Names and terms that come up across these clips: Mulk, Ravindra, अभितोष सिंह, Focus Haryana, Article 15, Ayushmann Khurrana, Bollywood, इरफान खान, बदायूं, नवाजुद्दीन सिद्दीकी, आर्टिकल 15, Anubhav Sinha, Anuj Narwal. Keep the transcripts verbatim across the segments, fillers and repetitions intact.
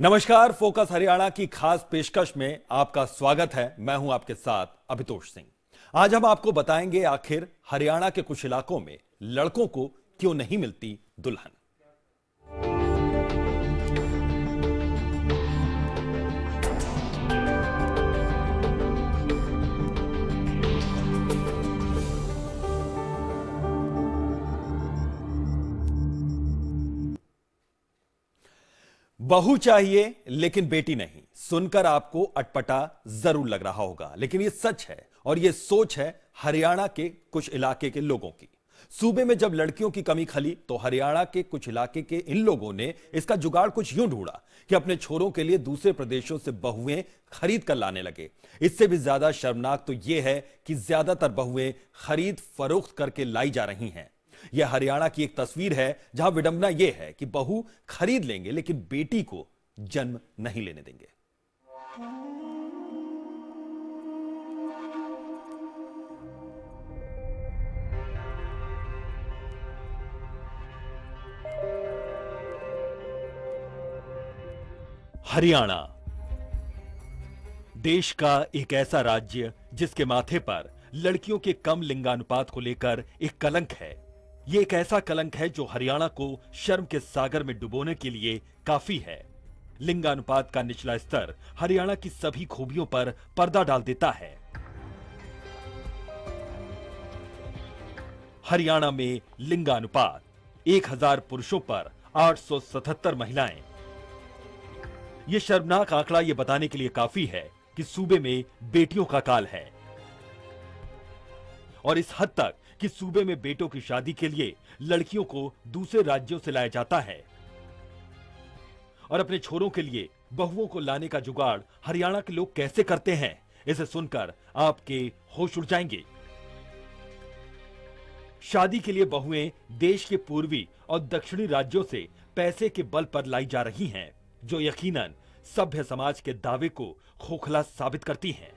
नमस्कार, फोकस हरियाणा की खास पेशकश में आपका स्वागत है। मैं हूं आपके साथ अभितोष सिंह। आज हम आपको बताएंगे आखिर हरियाणा के कुछ इलाकों में लड़कों को क्यों नहीं मिलती दुल्हन। बहू चाहिए लेकिन बेटी नहीं, सुनकर आपको अटपटा जरूर लग रहा होगा, लेकिन यह सच है और यह सोच है हरियाणा के कुछ इलाके के लोगों की। सूबे में जब लड़कियों की कमी खली तो हरियाणा के कुछ इलाके के इन लोगों ने इसका जुगाड़ कुछ यूं ढूंढा कि अपने छोरों के लिए दूसरे प्रदेशों से बहुएं खरीद कर लाने लगे। इससे भी ज्यादा शर्मनाक तो यह है कि ज्यादातर बहुएं खरीद फरोख्त करके लाई जा रही हैं। यह हरियाणा की एक तस्वीर है जहां विडंबना यह है कि बहू खरीद लेंगे लेकिन बेटी को जन्म नहीं लेने देंगे। हरियाणा देश का एक ऐसा राज्य जिसके माथे पर लड़कियों के कम लिंगानुपात को लेकर एक कलंक है। ये एक ऐसा कलंक है जो हरियाणा को शर्म के सागर में डुबोने के लिए काफी है। लिंगानुपात का निचला स्तर हरियाणा की सभी खूबियों पर पर्दा डाल देता है। हरियाणा में लिंगानुपात एक हजार पुरुषों पर आठ सौ सतहत्तर महिलाएं। यह शर्मनाक आंकड़ा यह बताने के लिए काफी है कि सूबे में बेटियों का काल है, और इस हद तक कि सूबे में बेटों की शादी के लिए लड़कियों को दूसरे राज्यों से लाया जाता है और अपने छोरों के लिए बहुओं को लाने का जुगाड़ हरियाणा के लोग कैसे करते हैं, इसे सुनकर आपके होश उड़ जाएंगे। शादी के लिए बहुएं देश के पूर्वी और दक्षिणी राज्यों से पैसे के बल पर लाई जा रही हैं, जो यकीनन सभ्य समाज के दावे को खोखला साबित करती हैं।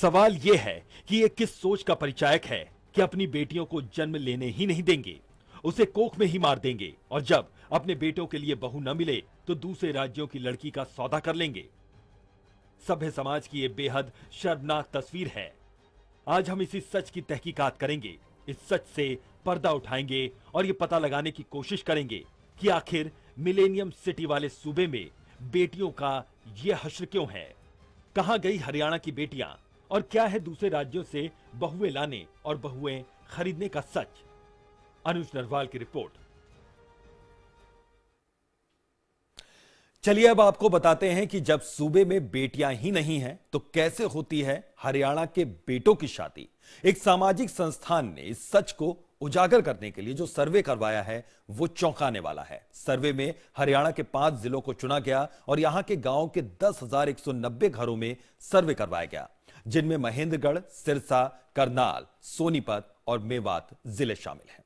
सवाल यह है कि ये किस सोच का परिचायक है कि अपनी बेटियों को जन्म लेने ही नहीं देंगे, उसे कोख में ही मार देंगे, और जब अपने बेटों के लिए बहू न मिले तो दूसरे राज्यों की लड़की का सौदा कर लेंगे। सभ्य समाज की ये बेहद शर्मनाक तस्वीर है। आज हम इसी सच की तहकीकात करेंगे, इस सच से पर्दा उठाएंगे और ये पता लगाने की कोशिश करेंगे कि आखिर मिलेनियम सिटी वाले सूबे में बेटियों का ये हश्र क्यों है। कहां गई हरियाणा की बेटियां और क्या है दूसरे राज्यों से बहुएं लाने और बहुएं खरीदने का सच। अनुज नरवाल की रिपोर्ट। चलिए अब आपको बताते हैं कि जब सूबे में बेटियां ही नहीं हैं तो कैसे होती है हरियाणा के बेटों की शादी। एक सामाजिक संस्थान ने इस सच को उजागर करने के लिए जो सर्वे करवाया है वो चौंकाने वाला है। सर्वे में हरियाणा के पांच जिलों को चुना गया और यहां के गांवों के दस हजार एक सौ नब्बे घरों में सर्वे करवाया गया, जिनमें महेंद्रगढ़, सिरसा, करनाल, सोनीपत और मेवात जिले शामिल हैं।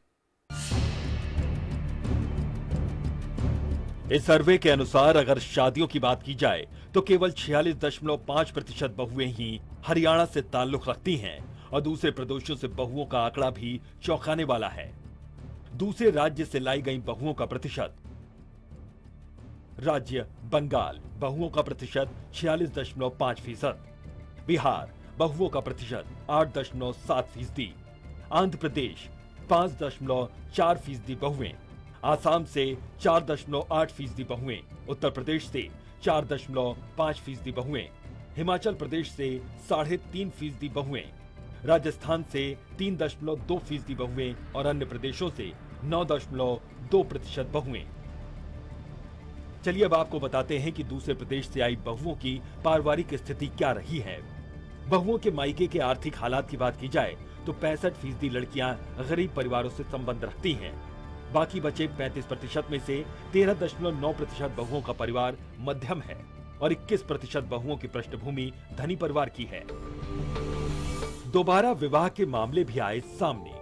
इस सर्वे के अनुसार अगर शादियों की बात की जाए तो केवल छियालीस दशमलव पाँच प्रतिशत बहुएं ही हरियाणा से ताल्लुक रखती हैं, और दूसरे प्रदेशों से बहुओं का आंकड़ा भी चौंकाने वाला है। दूसरे राज्य से लाई गई बहुओं का प्रतिशत राज्य बंगाल, बहुओं का प्रतिशत छियालीस दशमलव पाँच फीसद, बिहार बहुओं का प्रतिशत आठ दशमलव सात फीसदी, आंध्र प्रदेश पांच दशमलव चार फीसदी बहुएं, आसाम से चार दशमलव आठ फीसदी बहुएं, उत्तर प्रदेश से चार दशमलव पांच फीसदी बहुएं, हिमाचल प्रदेश से साढ़े तीन फीसदी बहुएं, राजस्थान से तीन दशमलव दो फीसदी बहुएं और अन्य प्रदेशों से नौ दशमलव दो प्रतिशत बहुएं। चलिए अब आपको बताते हैं कि दूसरे प्रदेश से आई बहुओं की पारिवारिक स्थिति क्या रही है। बहुओं के मायके के आर्थिक हालात की बात की जाए तो पैंसठ फीसदी लड़कियां गरीब परिवारों से संबंध रखती हैं। बाकी बचे पैंतीस प्रतिशत में से तेरह दशमलव नौ प्रतिशत बहुओं का परिवार मध्यम है और इक्कीस प्रतिशत बहुओं की पृष्ठभूमि धनी परिवार की है। दोबारा विवाह के मामले भी आए सामने।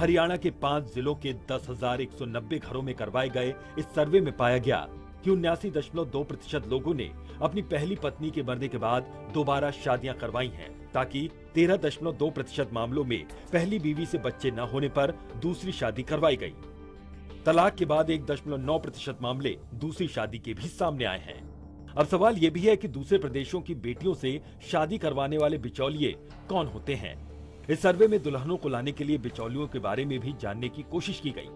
हरियाणा के पांच जिलों के दस हजार एक सौ नब्बे घरों में करवाए गए इस सर्वे में पाया गया कि उन्यासी दशमलव दो प्रतिशत लोगों ने अपनी पहली पत्नी के मरने के बाद दोबारा शादियां करवाई हैं, ताकि तेरह दशमलव दो प्रतिशत मामलों में पहली बीवी से बच्चे न होने पर दूसरी शादी करवाई गई। तलाक के बाद एक दशमलव नौ प्रतिशत मामले दूसरी शादी के भी सामने आए हैं। अब सवाल ये भी है कि दूसरे प्रदेशों की बेटियों से शादी करवाने वाले बिचौलिए कौन होते हैं। इस सर्वे में दुल्हनों को लाने के लिए बिचौलियों के बारे में भी जानने की कोशिश की गई।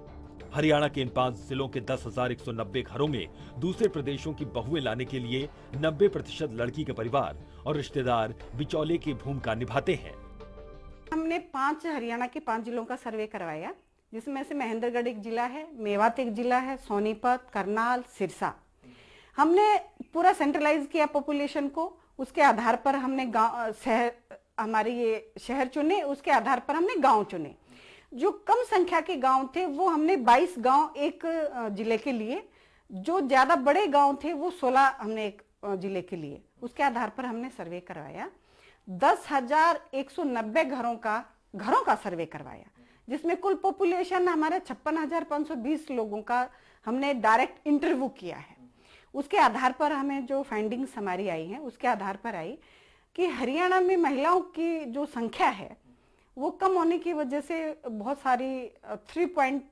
हरियाणा के इन पांच जिलों के दस हजार एक सौ नब्बे घरों में दूसरे प्रदेशों की बहुएं लाने के लिए नब्बे प्रतिशत लड़की के परिवार और रिश्तेदार बिचौले की भूमिका निभाते हैं। हमने पांच हरियाणा के पांच जिलों का सर्वे करवाया, जिसमें से महेंद्रगढ़ एक जिला है, मेवात एक जिला है, सोनीपत, करनाल, सिरसा। हमने पूरा सेंट्रलाइज किया पॉपुलेशन को, उसके आधार पर हमने गाँव शहर हमारे ये शहर चुने, उसके आधार पर हमने गांव चुने। जो कम संख्या के गांव थे वो हमने बाईस गांव एक जिले के लिए, जो ज्यादा बड़े गांव थे वो सोलह हमने एक जिले के लिए, उसके आधार पर हमने सर्वे करवाया। दस हजार एक सौ नब्बे घरों का घरों का सर्वे करवाया, जिसमें कुल पॉपुलेशन हमारे छप्पन हजार पाँच सौ बीस लोगों का हमने डायरेक्ट इंटरव्यू किया है। उसके आधार पर हमें जो फाइंडिंग्स हमारी आई है, उसके आधार पर आई कि हरियाणा में महिलाओं की जो संख्या है वो कम होने की वजह से बहुत सारी तीन पॉइंट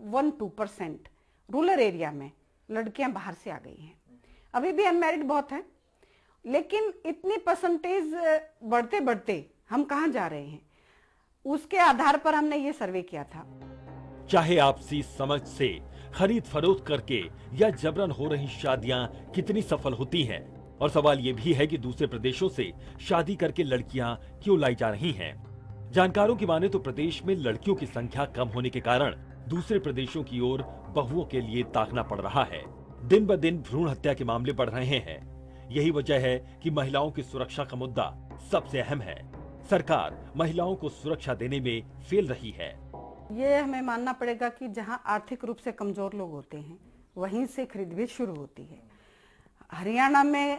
एक दो परसेंट रूरल एरिया में लड़कियां बाहर से आ गई हैं। अभी भी अनमैरिड बहुत हैं, लेकिन इतनी परसेंटेज बढ़ते बढ़ते हम कहां जा रहे हैं, उसके आधार पर हमने ये सर्वे किया था। चाहे आपसी समझ से खरीद फरोख्त करके या जबरन हो रही शादियां कितनी सफल होती हैं, और सवाल ये भी है कि दूसरे प्रदेशों से शादी करके लड़कियां क्यों लाई जा रही हैं। जानकारों की माने तो प्रदेश में लड़कियों की संख्या कम होने के कारण दूसरे प्रदेशों की ओर बहुओं के लिए ताकना पड़ रहा है। दिन ब दिन भ्रूण हत्या के मामले बढ़ रहे हैं। यही वजह है कि महिलाओं की सुरक्षा का मुद्दा सबसे अहम है। सरकार महिलाओं को सुरक्षा देने में फेल रही है। ये हमें मानना पड़ेगा कि जहाँ आर्थिक रूप से कमजोर लोग होते हैं वहीं से खरीदबीज शुरू होती है। हरियाणा में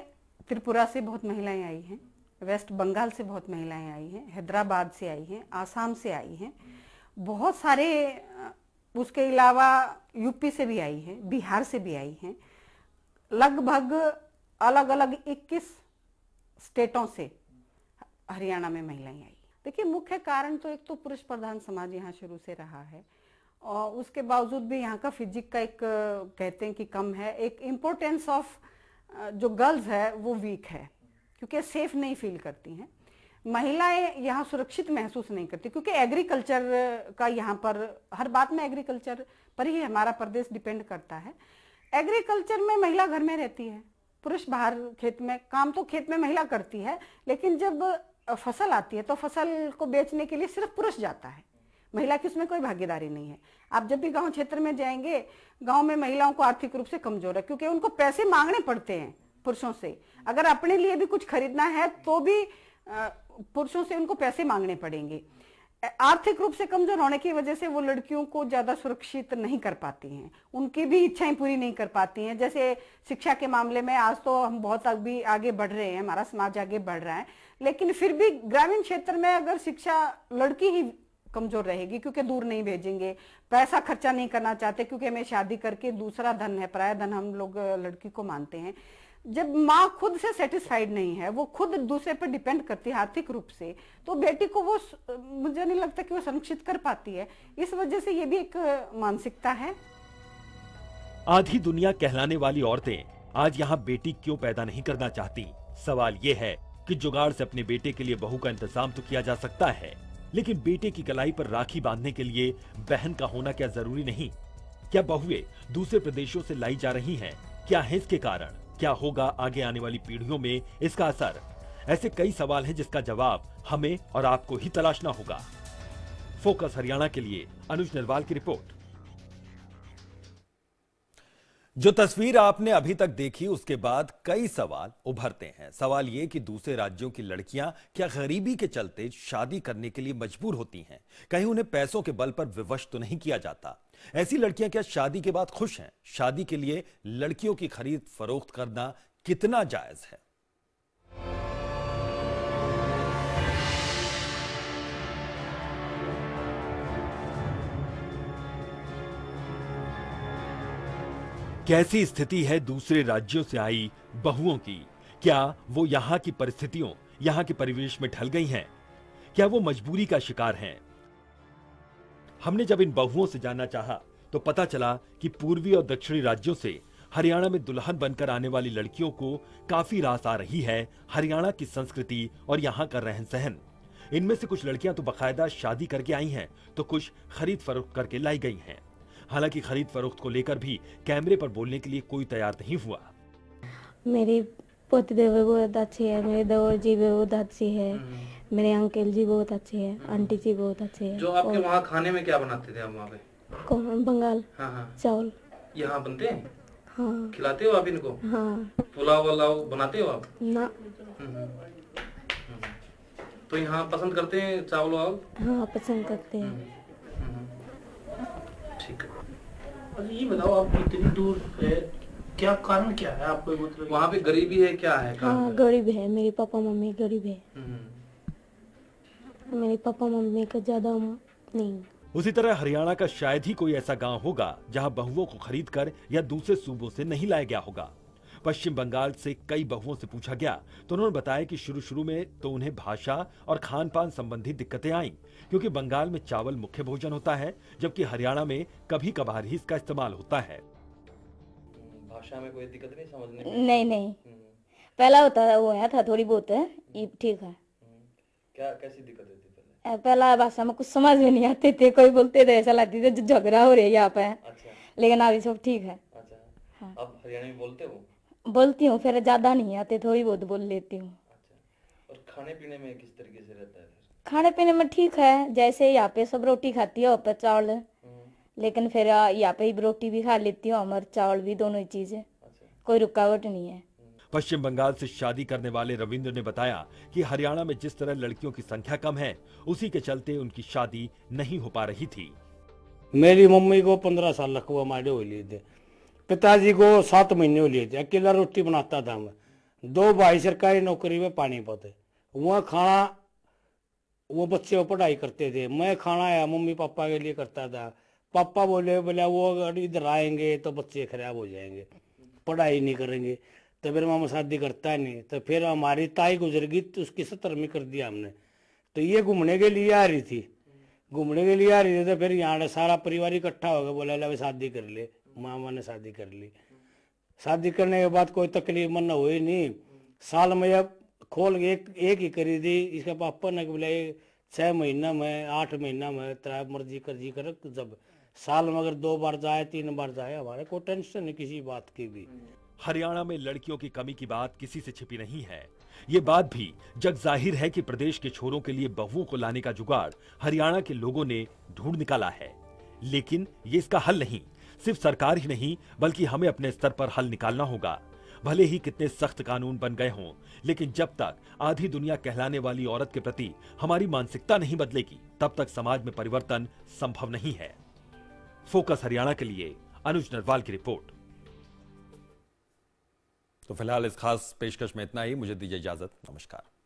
त्रिपुरा से बहुत महिलाएं आई हैं, वेस्ट बंगाल से बहुत महिलाएं आई हैं, हैदराबाद से आई हैं, आसाम से आई हैं, बहुत सारे, उसके अलावा यूपी से भी आई हैं, बिहार से भी आई हैं, लगभग अलग अलग इक्कीस स्टेटों से हरियाणा में महिलाएं आई। देखिए, मुख्य कारण तो एक तो पुरुष प्रधान समाज यहाँ शुरू से रहा है, और उसके बावजूद भी यहाँ का फिजिक का एक कहते हैं कि कम है, एक इम्पोर्टेंस ऑफ जो गर्ल्स है वो वीक है, क्योंकि सेफ नहीं फील करती हैं महिलाएं, यहाँ सुरक्षित महसूस नहीं करती, क्योंकि एग्रीकल्चर का यहाँ पर हर बात में एग्रीकल्चर पर ही हमारा प्रदेश डिपेंड करता है। एग्रीकल्चर में महिला घर में रहती है, पुरुष बाहर खेत में, काम तो खेत में महिला करती है, लेकिन जब फसल आती है तो फसल को बेचने के लिए सिर्फ पुरुष जाता है, महिला की उसमें कोई भागीदारी नहीं है। आप जब भी गांव क्षेत्र में जाएंगे, गांव में महिलाओं को आर्थिक रूप से कमजोर है, क्योंकि उनको पैसे मांगने पड़ते हैं पुरुषों से। अगर अपने लिए भी कुछ खरीदना है तो भी पुरुषों से उनको पैसे मांगने पड़ेंगे। आर्थिक रूप से कमजोर होने की वजह से वो लड़कियों को ज्यादा सुरक्षित नहीं कर पाती हैं, उनकी भी इच्छाएं पूरी नहीं कर पाती हैं। जैसे शिक्षा के मामले में आज तो हम बहुत अभी आगे बढ़ रहे हैं, हमारा समाज आगे बढ़ रहा है, लेकिन फिर भी ग्रामीण क्षेत्र में अगर शिक्षा लड़की ही कमजोर रहेगी, क्योंकि दूर नहीं भेजेंगे, पैसा खर्चा नहीं करना चाहते, क्योंकि हमें शादी करके दूसरा धन है, पराया धन हम लोग लड़की को मानते हैं। जब माँ खुद से सेटिस्फाइड नहीं है, वो खुद दूसरे पर डिपेंड करती है आर्थिक रूप से, तो बेटी को वो मुझे नहीं लगता कि वो संरक्षित कर पाती है। इस वजह से ये भी एक मानसिकता है। आधी दुनिया कहलाने वाली औरतें आज यहाँ बेटी क्यों पैदा नहीं करना चाहती? सवाल ये है कि जुगाड़ से अपने बेटे के लिए बहू का इंतजाम तो किया जा सकता है, लेकिन बेटे की कलाई पर राखी बांधने के लिए बहन का होना क्या जरूरी नहीं? क्या बहुएं दूसरे प्रदेशों से लाई जा रही हैं? क्या है इसके कारण? क्या होगा आगे आने वाली पीढ़ियों में इसका असर? ऐसे कई सवाल हैं जिसका जवाब हमें और आपको ही तलाशना होगा। फोकस हरियाणा के लिए अनुज नरवाल की रिपोर्ट। जो तस्वीर आपने अभी तक देखी उसके बाद कई सवाल उभरते हैं। सवाल ये कि दूसरे राज्यों की लड़कियां क्या गरीबी के चलते शादी करने के लिए मजबूर होती हैं? कहीं उन्हें पैसों के बल पर विवश तो नहीं किया जाता? ऐसी लड़कियां क्या शादी के बाद खुश हैं? शादी के लिए लड़कियों की खरीद फरोख्त करना कितना जायज है? कैसी स्थिति है दूसरे राज्यों से आई बहुओं की? क्या वो यहाँ की परिस्थितियों, यहाँ के परिवेश में ढल गई हैं? क्या वो मजबूरी का शिकार हैं? हमने जब इन बहुओं से जानना चाहा तो पता चला कि पूर्वी और दक्षिणी राज्यों से हरियाणा में दुल्हन बनकर आने वाली लड़कियों को काफी रास आ रही है हरियाणा की संस्कृति और यहाँ का रहन सहन। इनमें से कुछ लड़कियां तो बाकायदा शादी करके आई हैं, तो कुछ खरीद फरोख्त करके लाई गई हैं। हालांकि खरीद फरोख्त को लेकर भी कैमरे पर बोलने के लिए कोई तैयार नहीं हुआ। मेरी पोती देवी बहुत अच्छी है, मेरे देवर जी भी बहुत अच्छी है, मेरे अंकल जी बहुत अच्छे है, आंटी जी बहुत अच्छे है। जो आपके वहाँ खाने में क्या बनाते थे आप वहाँ पे? बंगाल चावल यहाँ बनते हैं। हाँ। खिलाते हो आप इनको? हाँ। पुलाव वालाव बनाते हो आप? ना। तो यहाँ पसंद करते हैं चावल वाल? हाँ पसंद करते हैं। ठीक है। ये बताओ आप इतनी दूर है, क्या कारण क्या है आपको? मतलब वहाँ पे गरीबी है क्या है? हाँ गरीब है, मेरे पापा मम्मी गरीब है, मेरे पापा मम्मी का ज्यादा नहीं। उसी तरह हरियाणा का शायद ही कोई ऐसा गांव होगा जहां बहुओं को खरीदकर या दूसरे सूबों से नहीं लाया गया होगा। पश्चिम बंगाल से कई बहुओं से पूछा गया तो उन्होंने बताया कि शुरू शुरू में तो उन्हें भाषा और खान पान संबंधी दिक्कतें आईं, क्योंकि बंगाल में चावल मुख्य भोजन होता है जबकि हरियाणा में कभी कभार ही इसका इस्तेमाल होता है। भाषा में कोई दिक्कत नहीं समझने में? नहीं नहीं, पहला होता हुआ था थोड़ी बहुत है, ठीक है। क्या कैसी दिक्कत है? पहला भाषा में कुछ समझ में नहीं आते थे, कोई बोलते थे ऐसा लगता था झगड़ा हो रहा है यहाँ पे। अच्छा। लेकिन अभी सब ठीक है। अच्छा। हाँ। आप हरियाणवी बोलते हो? बोलती हूँ, फिर ज्यादा नहीं आते, थोड़ी बहुत बोल लेती हूँ। अच्छा। और खाने पीने में किस तरीके से रहता है? खाने पीने में ठीक है, जैसे यहाँ पे सब रोटी खाती है और पे चावल, लेकिन फिर यहाँ पे रोटी भी खा लेती हूँ और चावल भी, दोनों चीज है, कोई रुकावट नहीं है। पश्चिम बंगाल से शादी करने वाले रविंद्र ने बताया कि हरियाणा में जिस तरह लड़कियों की संख्या कम है उसी के चलते उनकी शादी नहीं हो पा रही थी। मेरी मम्मी को पंद्रह साल लग हुआ मायने हो लिए थे, पिताजी को सात महीने हो लिए थे। अकेला रोटी बनाता था मैं, दो भाई सरकारी नौकरी में पानी पाते, वहाँ खाना वो बच्चे वो पढ़ाई करते थे, मैं खाना या मम्मी पापा के लिए करता था। पापा बोले बोला वो अगर इधर आएंगे तो बच्चे खराब हो जाएंगे, पढ़ाई नहीं करेंगे, तो फिर मामा शादी करता नहीं। तो फिर हमारी ताई गुजर गई तो उसकी सत्तर में कर दिया हमने। तो ये घूमने के लिए आ रही थी, घूमने के लिए आ रही थी, तो फिर यहाँ सारा परिवार इकट्ठा हो गया, बोला ले शादी कर ले, मामा ने शादी कर ली। शादी करने के बाद कोई तकलीफ मन न हुई नहीं, साल में अब खोल एक एक ही करी थी। इसके पापा ने बोला छः महीना में आठ महीना में तेरा मर्जी कर जी कर, जब साल में अगर दो बार जाए तीन बार जाए हमारे को टेंशन नहीं किसी बात की भी। हरियाणा में लड़कियों की कमी की बात किसी से छिपी नहीं है। ये बात भी जग जाहिर है कि प्रदेश के छोरों के लिए बहुओं को लाने का जुगाड़ हरियाणा के लोगों ने ढूंढ निकाला है, लेकिन ये इसका हल नहीं, सिर्फ सरकार ही नहीं बल्कि हमें अपने स्तर पर हल निकालना होगा। भले ही कितने सख्त कानून बन गए हों, लेकिन जब तक आधी दुनिया कहलाने वाली औरत के प्रति हमारी मानसिकता नहीं बदलेगी तब तक समाज में परिवर्तन संभव नहीं है। फोकस हरियाणा के लिए अनुज नरवाल की रिपोर्ट। तो फिलहाल इस खास पेशकश में इतना ही, मुझे दीजिए इजाजत, नमस्कार।